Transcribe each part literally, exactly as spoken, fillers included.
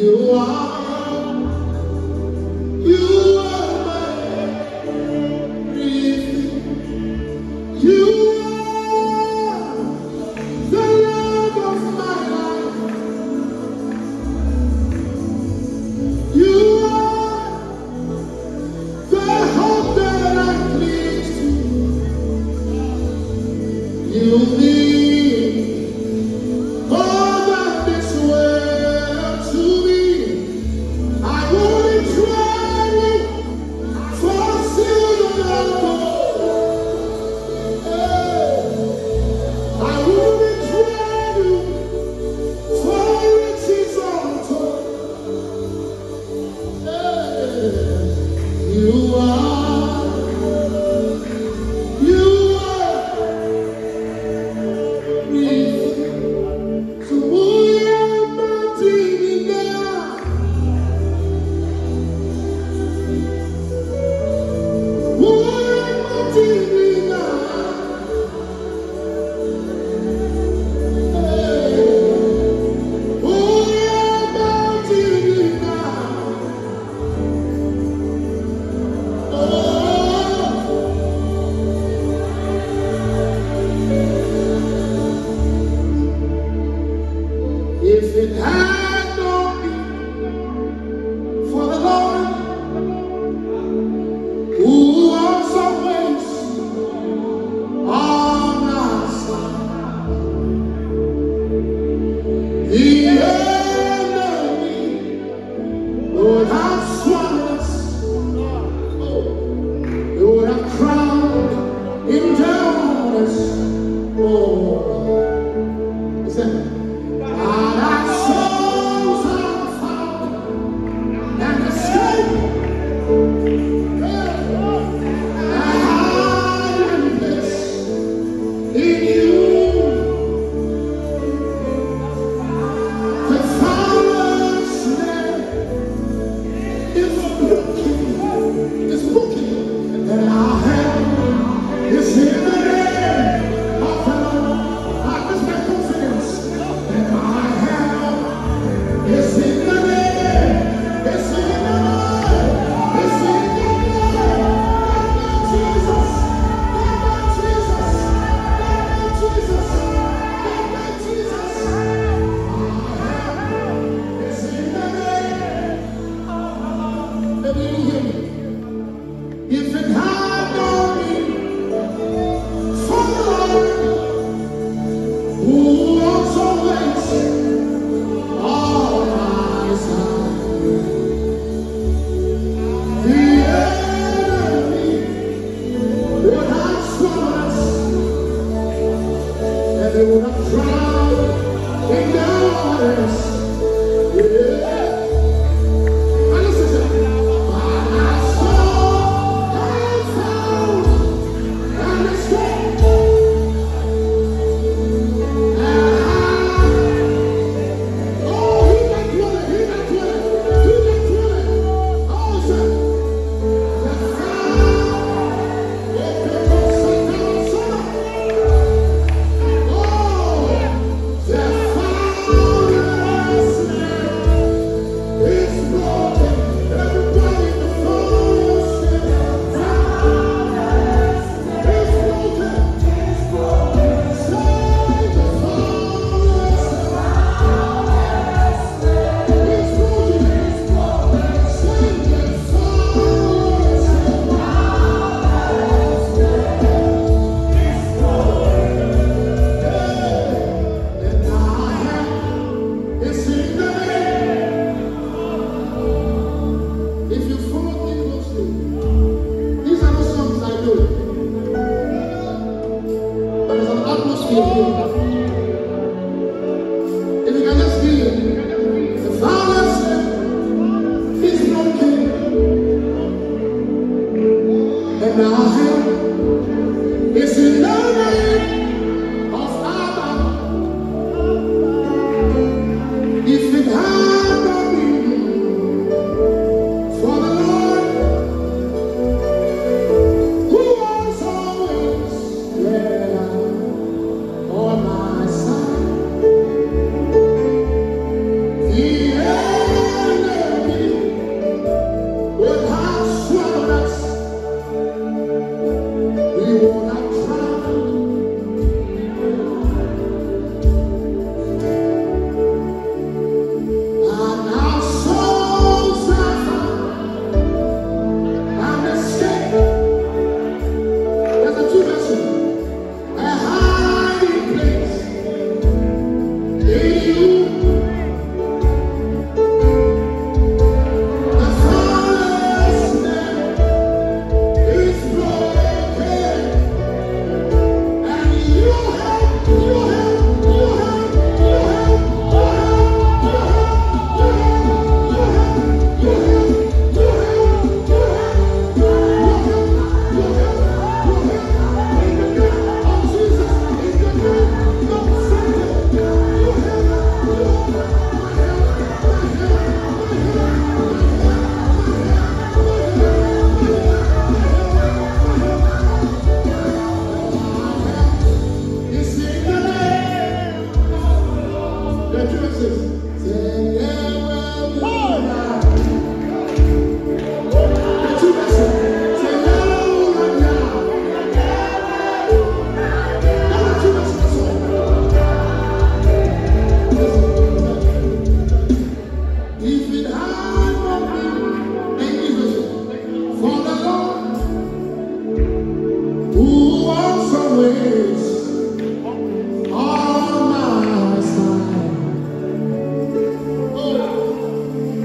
You are, you are my everything. You are the love of my life. You are the hope that I cling to. You need more than this world to me.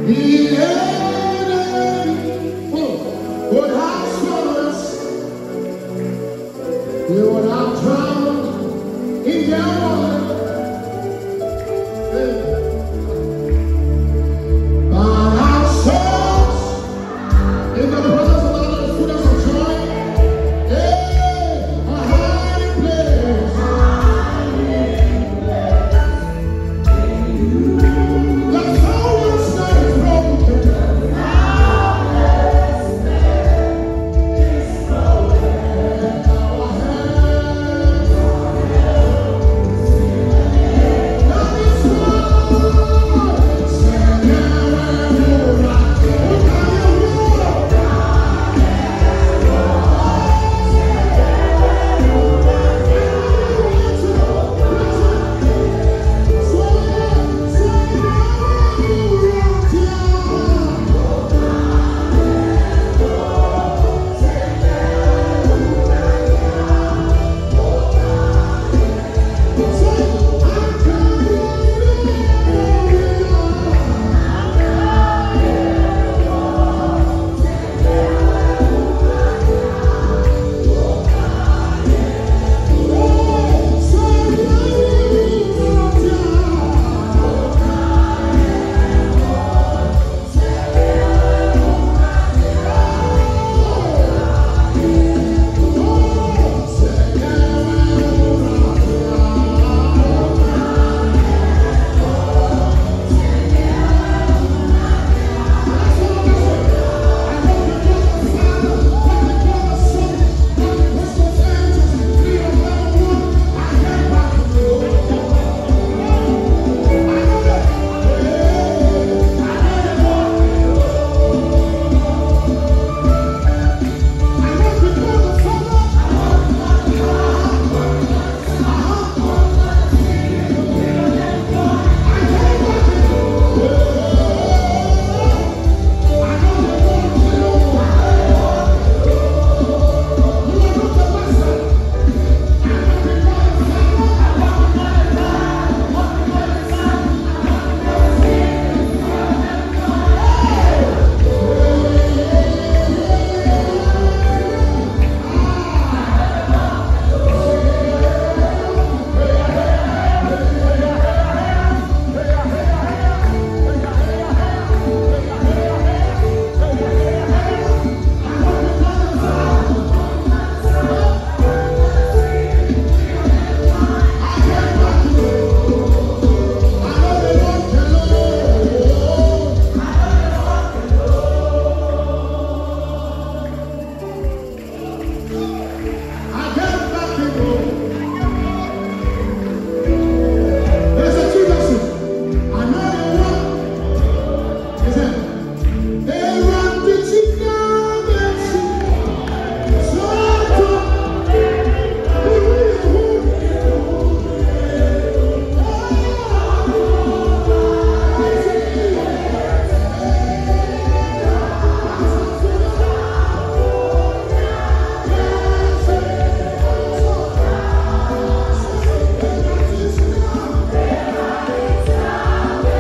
Vive.